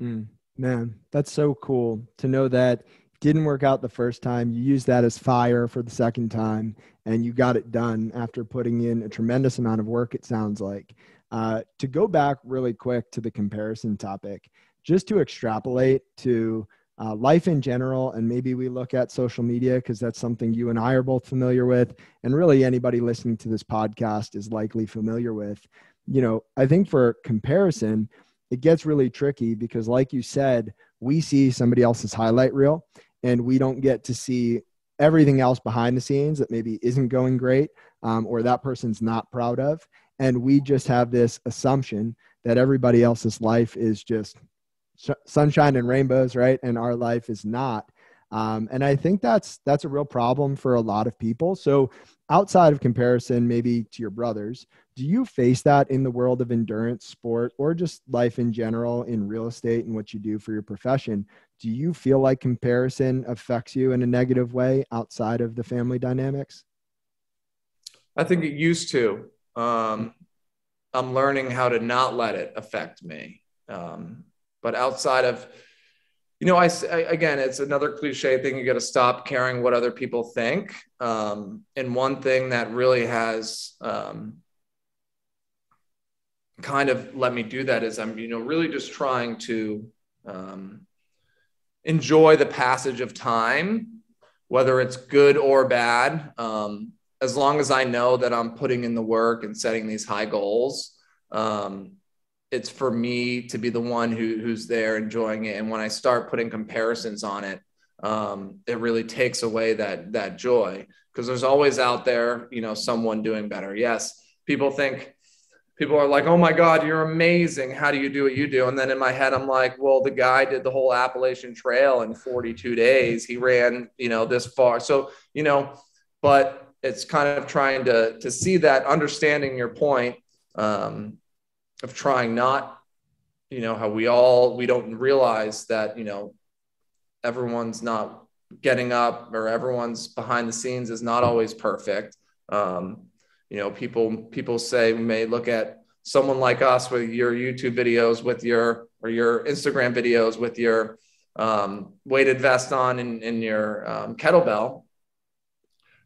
Mm, man, that's so cool to know that didn't work out the first time. You used that as fire for the second time, and you got it done after putting in a tremendous amount of work, it sounds like. Uh, to go back really quick to the comparison topic, just to extrapolate to Uh, life in general, and maybe we look at social media because that's something you and I are both familiar with, and really anybody listening to this podcast is likely familiar with. You know, I think for comparison, it gets really tricky because, like you said, we see somebody else's highlight reel and we don't get to see everything else behind the scenes that maybe isn't going great, um, or that person's not proud of. And we just have this assumption that everybody else's life is just sunshine and rainbows, right? And our life is not. Um, and I think that's, that's a real problem for a lot of people. So outside of comparison, maybe to your brothers, do you face that in the world of endurance sport or just life in general, in real estate and what you do for your profession? Do you feel like comparison affects you in a negative way outside of the family dynamics? I think it used to. Um, I'm learning how to not let it affect me. Um, but outside of, you know, I, I again, it's another cliche thing. You got to stop caring what other people think. Um, and one thing that really has um, kind of let me do that is I'm, you know, really just trying to um, enjoy the passage of time, whether it's good or bad. Um, as long as I know that I'm putting in the work and setting these high goals, um, it's for me to be the one who who's there enjoying it. And when I start putting comparisons on it, um, it really takes away that, that joy, because there's always out there, you know, someone doing better. Yes. People think, people are like, oh my God, you're amazing. How do you do what you do? And then in my head, I'm like, well, the guy did the whole Appalachian Trail in forty-two days. He ran, you know, this far. So, you know, but it's kind of trying to, to see that, understanding your point, um, of trying not, you know, how we all, we don't realize that, you know, everyone's not getting up, or everyone's behind the scenes is not always perfect. Um, you know, people, people say, we may look at someone like us with your YouTube videos, with your, or your Instagram videos, with your um, weighted vest on and, and your um, kettlebell,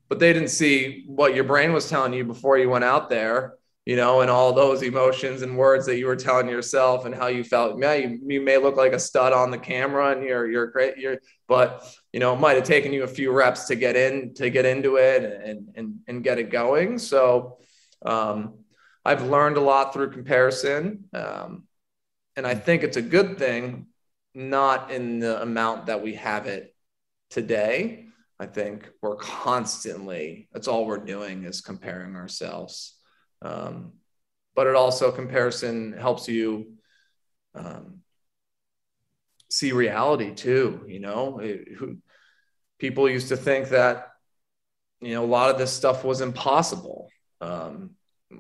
but they didn't see what your brain was telling you before you went out there, you know, and all those emotions and words that you were telling yourself and how you felt. Yeah, you, you may look like a stud on the camera and you're, you're great, you're, but you know, it might've taken you a few reps to get in, to get into it and, and, and get it going. So um, I've learned a lot through comparison. Um, and I think it's a good thing, not in the amount that we have it today. I think we're constantly, that's all we're doing is comparing ourselves. Um, but it also, comparison helps you um, see reality too. You know, it, who, people used to think that, you know, a lot of this stuff was impossible. Um,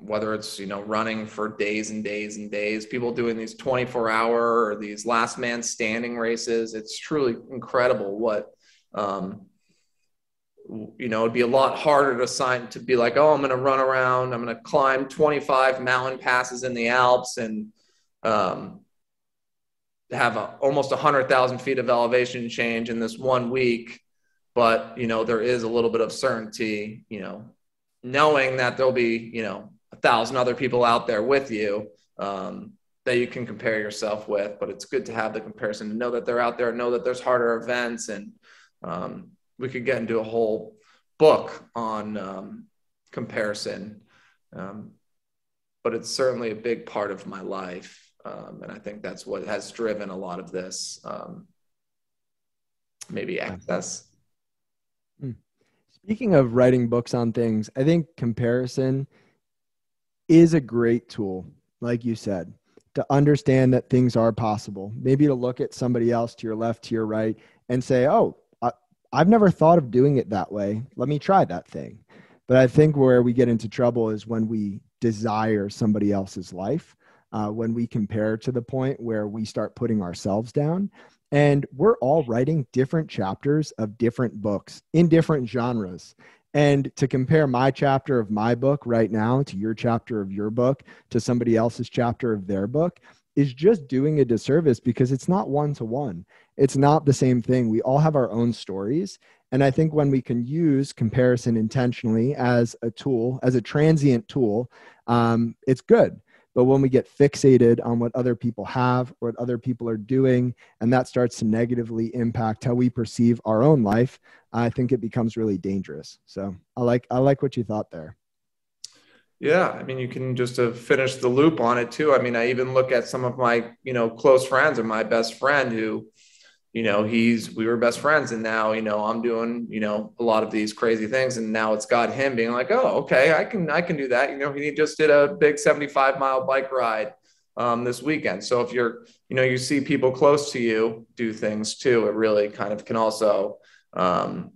whether it's, you know, running for days and days and days, people doing these twenty-four hour or these last man standing races. It's truly incredible what, um, you know, it'd be a lot harder to sign to be like, oh, I'm going to run around, I'm going to climb twenty-five mountain passes in the Alps and um, have a, almost one hundred thousand feet of elevation change in this one week. But, you know, there is a little bit of certainty, you know, knowing that there'll be, you know, a thousand other people out there with you um, that you can compare yourself with. But it's good to have the comparison, to know that they're out there, know that there's harder events. And, um, we could get into a whole book on um, comparison, um, but it's certainly a big part of my life. Um, and I think that's what has driven a lot of this, um, maybe access. Speaking of writing books on things, I think comparison is a great tool, like you said, to understand that things are possible. Maybe to look at somebody else to your left, to your right, and say, oh, I've never thought of doing it that way. Let me try that thing. But I think where we get into trouble is when we desire somebody else's life, uh, when we compare to the point where we start putting ourselves down. And we're all writing different chapters of different books in different genres. And to compare my chapter of my book right now to your chapter of your book to somebody else's chapter of their book is just doing a disservice, because it's not one-to-one. It's not the same thing. We all have our own stories. And I think when we can use comparison intentionally as a tool, as a transient tool, um, it's good. But when we get fixated on what other people have, or what other people are doing, and that starts to negatively impact how we perceive our own life, I think it becomes really dangerous. So I like, I like what you thought there. Yeah. I mean, you can just uh, finish the loop on it too. I mean, I even look at some of my, you know, close friends or my best friend who, you know, he's, we were best friends, and now, you know, I'm doing, you know, a lot of these crazy things, and now it's got him being like, oh, okay, I can, I can do that. You know, he just did a big seventy-five mile bike ride um, this weekend. So if you're, you know, you see people close to you do things too, it really kind of can also um,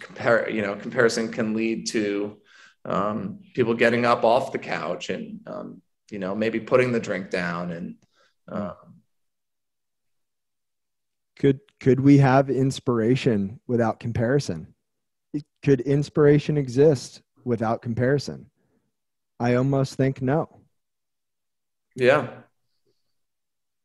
compare, you know, comparison can lead to um, people getting up off the couch and, um, you know, maybe putting the drink down and, um, Could could we have inspiration without comparison? Could inspiration exist without comparison? I almost think no. Yeah.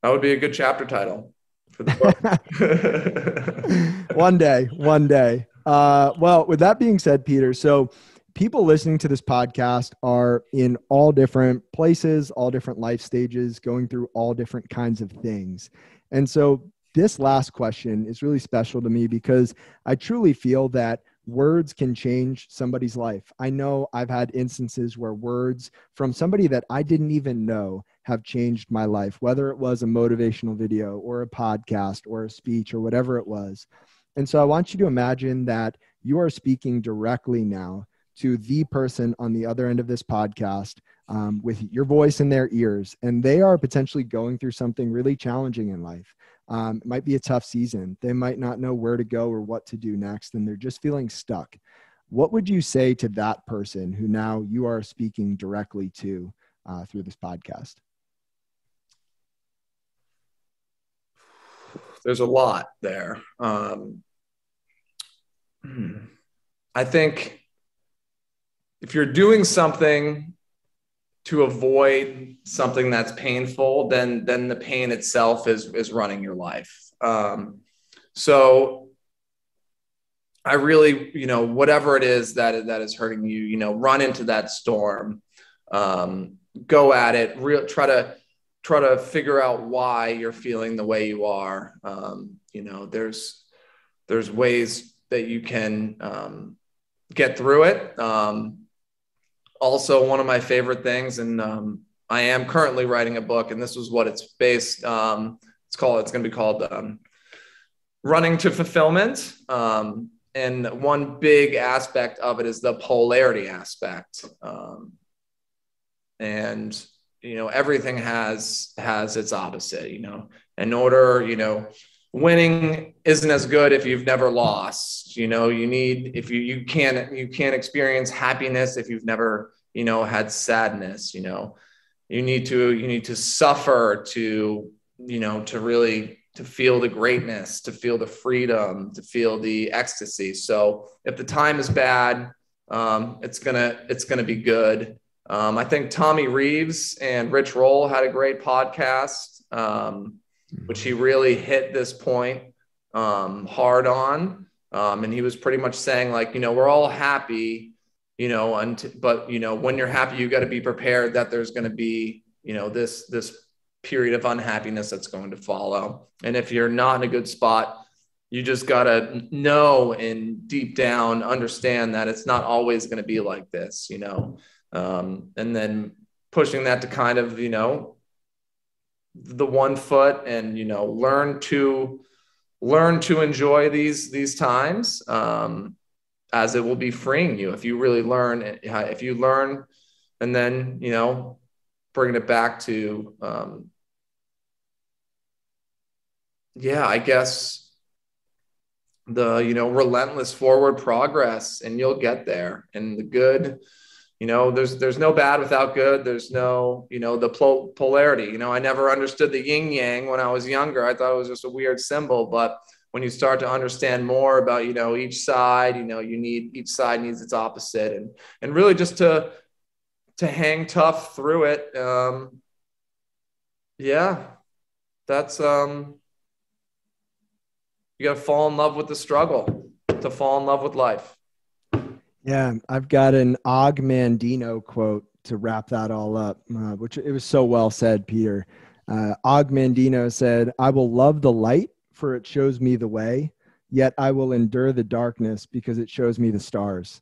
That would be a good chapter title for the book. One day, one day. Uh, well, with that being said, Peter, so people listening to this podcast are in all different places, all different life stages, going through all different kinds of things. And so this last question is really special to me because I truly feel that words can change somebody's life. I know I've had instances where words from somebody that I didn't even know have changed my life, whether it was a motivational video or a podcast or a speech or whatever it was. And so I want you to imagine that you are speaking directly now to the person on the other end of this podcast, um, with your voice in their ears, and they are potentially going through something really challenging in life. Um, it might be a tough season. They might not know where to go or what to do next, and they're just feeling stuck. What would you say to that person who now you are speaking directly to uh, through this podcast? There's a lot there. Um, I think if you're doing something to avoid something that's painful, then then the pain itself is is running your life. Um, so I really, you know, whatever it is that that is hurting you, you know, run into that storm, um, go at it, real try to try to figure out why you're feeling the way you are. Um, you know, there's there's ways that you can um, get through it. Um, Also, one of my favorite things, and um, I am currently writing a book, and this was what it's based. Um, it's called. It's going to be called um, "Running to Fulfillment." Um, and one big aspect of it is the polarity aspect. Um, and you know, everything has has its opposite. You know, in order, you know, winning isn't as good if you've never lost. You know, you need, if you, you can't, you can't experience happiness if you've never, you know, had sadness. You know, you need to, you need to suffer to, you know, to really, to feel the greatness, to feel the freedom, to feel the ecstasy. So if the time is bad, um, it's gonna, it's gonna be good. Um, I think Tommy Reeves and Rich Roll had a great podcast, um, which he really hit this point um, hard on. Um, and he was pretty much saying, like, you know, we're all happy, you know, and, but, you know, when you're happy, you got to be prepared that there's going to be, you know, this, this period of unhappiness that's going to follow. And if you're not in a good spot, you just got to know and deep down understand that it's not always going to be like this, you know, um, and then pushing that to kind of, you know, the one foot and, you know, learn to learn to enjoy these, these times, um, as it will be freeing you. If you really learn, if you learn, and then, you know, bringing it back to, um, yeah, I guess the, you know, relentless forward progress, and you'll get there. And the good, you know, there's, there's no bad without good. There's no, you know, the pol- polarity, you know, I never understood the yin yang when I was younger. I thought it was just a weird symbol, but when you start to understand more about, you know, each side, you know, you need, each side needs its opposite, and, and really just to, to hang tough through it. Um, yeah, that's, um, you gotta fall in love with the struggle, to fall in love with life. Yeah, I've got an Og Mandino quote to wrap that all up, uh, which it was so well said, Peter. Uh, Og Mandino said, "I will love the light, for it shows me the way, yet I will endure the darkness because it shows me the stars."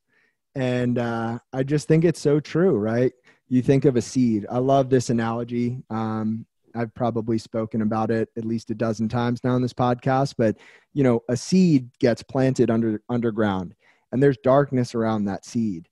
And uh, I just think it's so true, right? You think of a seed. I love this analogy. Um, I've probably spoken about it at least a dozen times now in this podcast, but you know, a seed gets planted under underground. And there's darkness around that seed.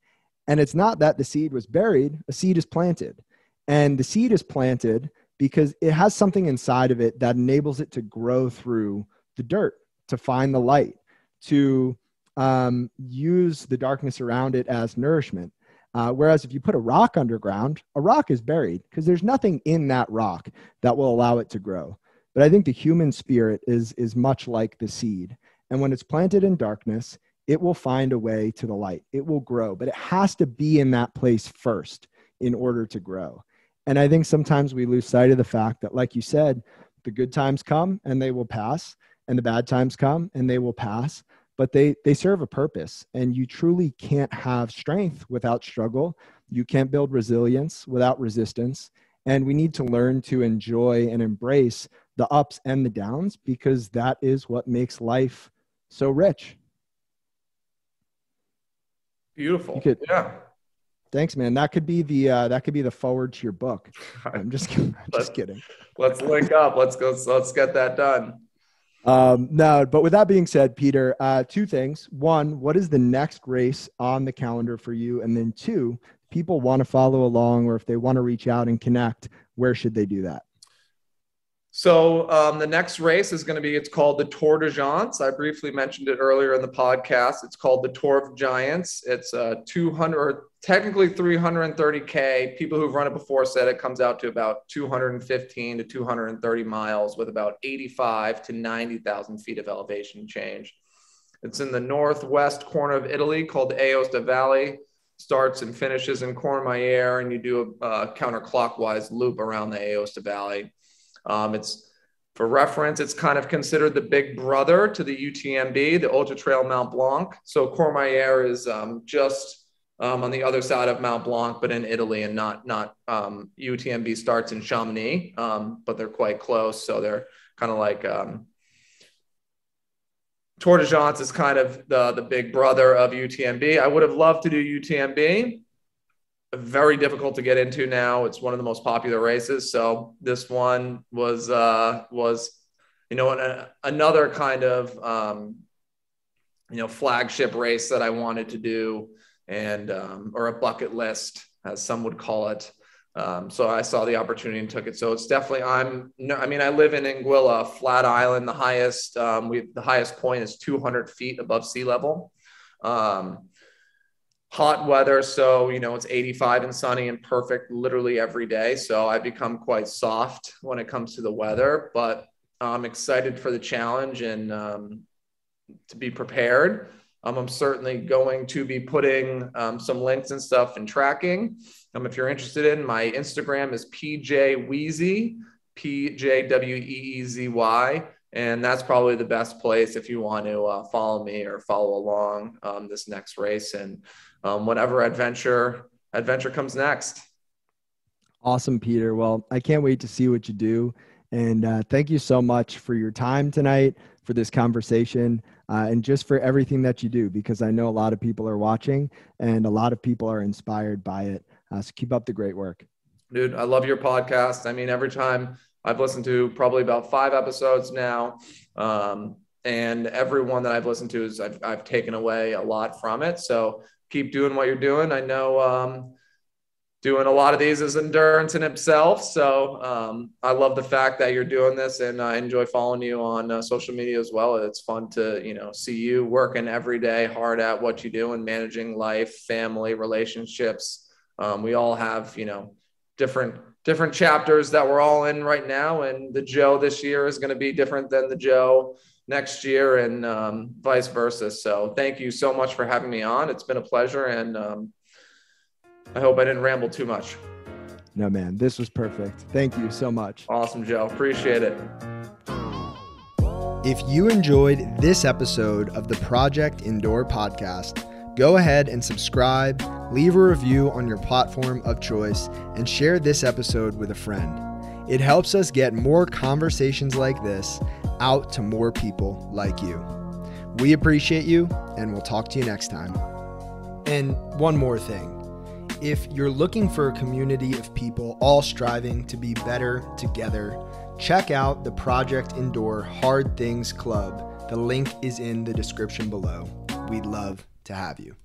And it's not that the seed was buried, a seed is planted. And the seed is planted because it has something inside of it that enables it to grow through the dirt, to find the light, to um, use the darkness around it as nourishment. Uh, whereas if you put a rock underground, a rock is buried because there's nothing in that rock that will allow it to grow. But I think the human spirit is, is much like the seed. And when it's planted in darkness, it will find a way to the light. It will grow, but it has to be in that place first in order to grow. And I think sometimes we lose sight of the fact that, like you said, the good times come and they will pass, and the bad times come and they will pass, but they, they serve a purpose. And you truly can't have strength without struggle. You can't build resilience without resistance. And we need to learn to enjoy and embrace the ups and the downs, because that is what makes life so rich. Beautiful. Could, yeah. Thanks, man. That could be the, uh, that could be the forward to your book. I'm just kidding. I'm just kidding. Let's link up. Let's go. Let's get that done. Um, no, but with that being said, Peter, uh, two things. One, what is the next race on the calendar for you? And then two, people want to follow along, or if they want to reach out and connect, where should they do that? So um, the next race is going to be, it's called the Tor des Géants. I briefly mentioned it earlier in the podcast. It's called the Tor of Giants. It's uh, two hundred, or technically three hundred thirty K. People who've run it before said it comes out to about two hundred fifteen to two hundred thirty miles with about eighty-five to ninety thousand feet of elevation change. It's in the northwest corner of Italy called Aosta Valley. Starts and finishes in Courmayeur, and you do a uh, counterclockwise loop around the Aosta Valley. Um, it's, for reference, it's kind of considered the big brother to the U T M B, the Ultra Trail Mont Blanc. So Courmayeur is um, just um, on the other side of Mont Blanc, but in Italy, and not, not um, U T M B starts in Chamonix, um, but they're quite close. So they're kind of like, um, Tor des Géants is kind of the, the big brother of U T M B. I would have loved to do U T M B. Very difficult to get into now. It's one of the most popular races. So this one was, uh, was, you know, an, another kind of, um, you know, flagship race that I wanted to do, and, um, or a bucket list, as some would call it. Um, so I saw the opportunity and took it. So it's definitely, I'm, no, I mean, I live in Anguilla, flat island. The highest, um, we, the highest point is two hundred feet above sea level. Um, hot weather. So, you know, it's eighty-five and sunny and perfect literally every day. So I've become quite soft when it comes to the weather, but I'm excited for the challenge and um, to be prepared. Um, I'm certainly going to be putting um, some links and stuff and tracking. Um, if you're interested in, my Instagram is P J Weezy, P J W E E Z Y. And that's probably the best place if you want to uh, follow me or follow along um, this next race and um, whatever adventure adventure comes next. Awesome, Peter. Well, I can't wait to see what you do. And uh, thank you so much for your time tonight, for this conversation, uh, and just for everything that you do, because I know a lot of people are watching and a lot of people are inspired by it. Uh, so keep up the great work. Dude, I love your podcast. I mean, every time I've listened to probably about five episodes now. Um, and everyone that I've listened to is I've, I've taken away a lot from it. So keep doing what you're doing. I know um, doing a lot of these is endurance in itself. So um, I love the fact that you're doing this, and I enjoy following you on uh, social media as well. It's fun to, you know, see you working every day hard at what you do and managing life, family, relationships. Um, we all have, you know, different different chapters that we're all in right now. And the Joe this year is going to be different than the Joe next year, and um, vice versa. So thank you so much for having me on. It's been a pleasure. And um, I hope I didn't ramble too much. No, man, this was perfect. Thank you so much. Awesome, Joe. Appreciate it. If you enjoyed this episode of the Project Endure podcast, go ahead and subscribe, leave a review on your platform of choice, and share this episode with a friend. It helps us get more conversations like this out to more people like you. We appreciate you, and we'll talk to you next time. And one more thing. If you're looking for a community of people all striving to be better together, check out the Project Endure Hard Things Club. The link is in the description below. We'd love to have you.